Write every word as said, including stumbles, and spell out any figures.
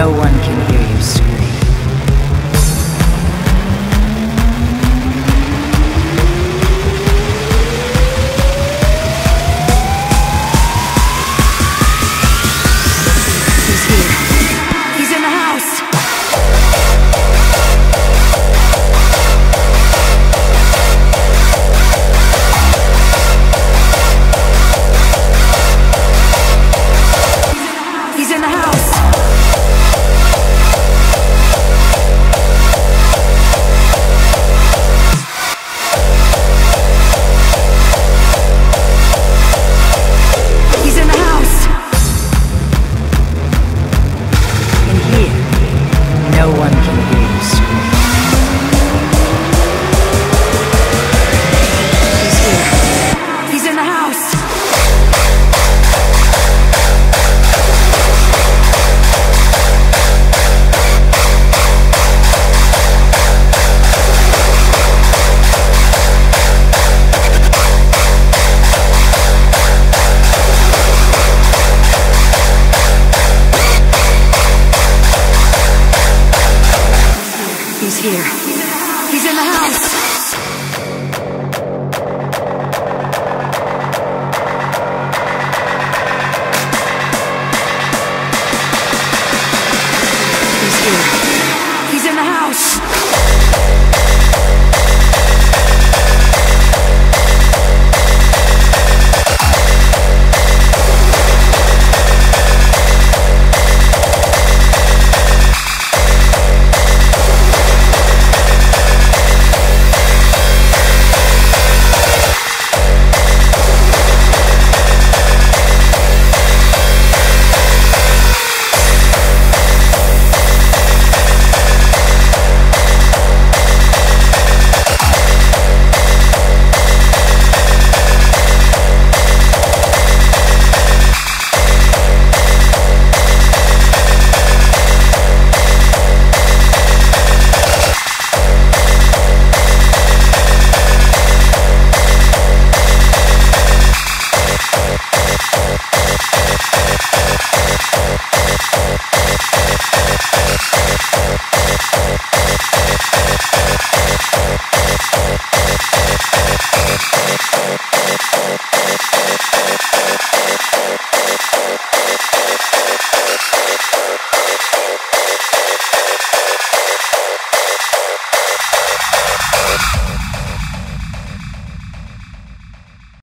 no one